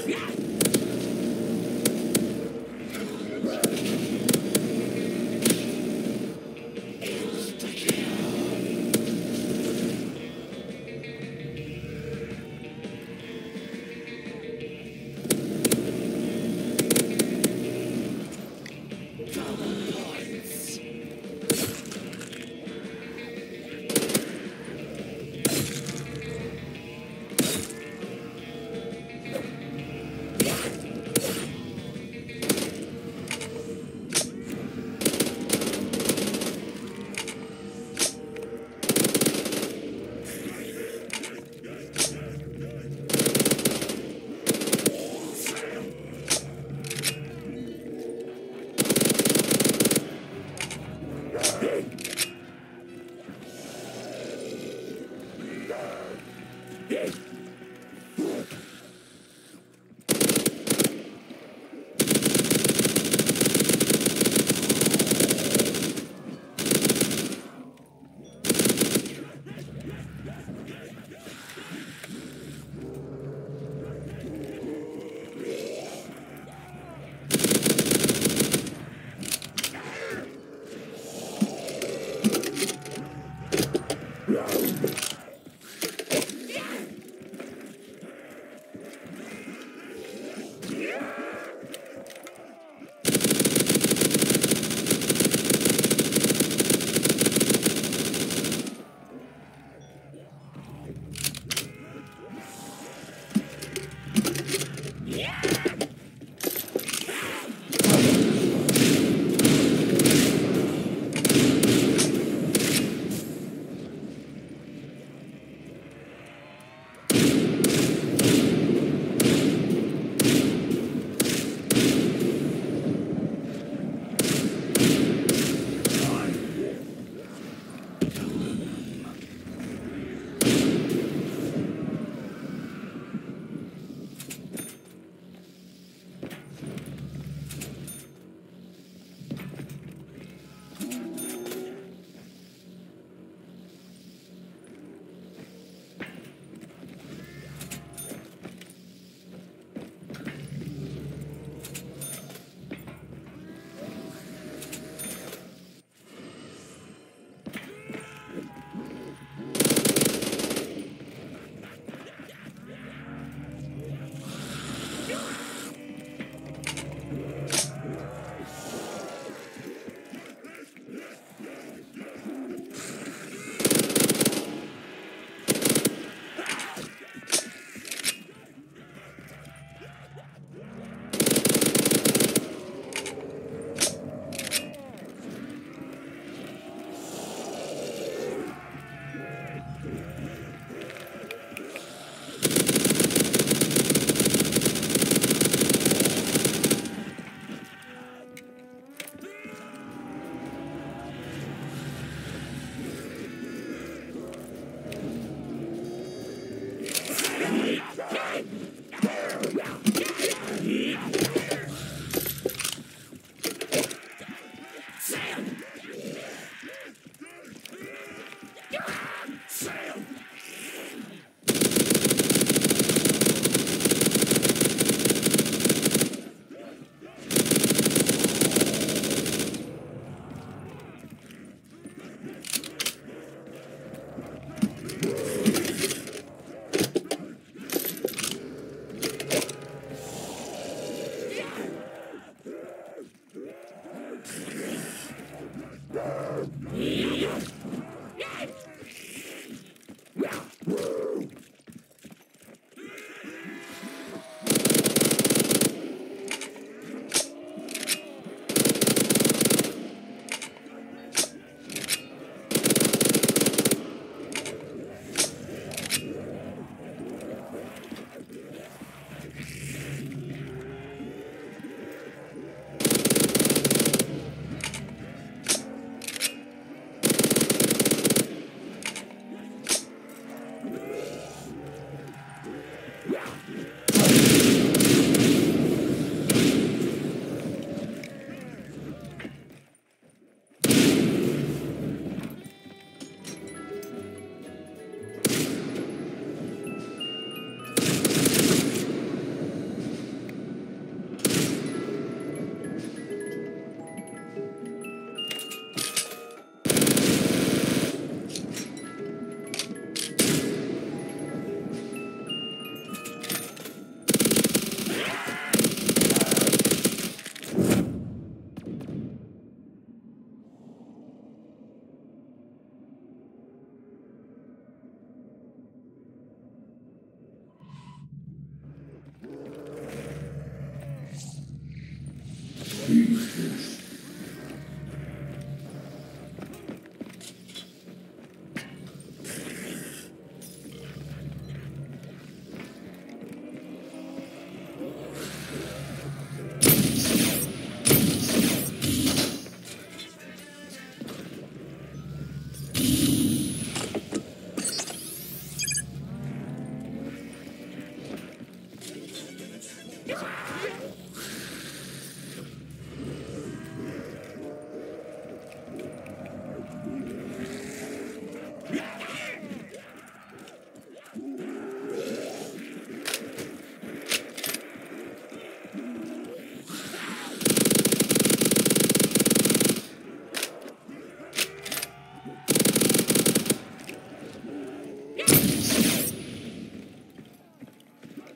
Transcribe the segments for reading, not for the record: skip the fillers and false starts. Yeah!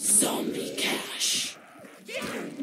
Zombie cash. Yeah.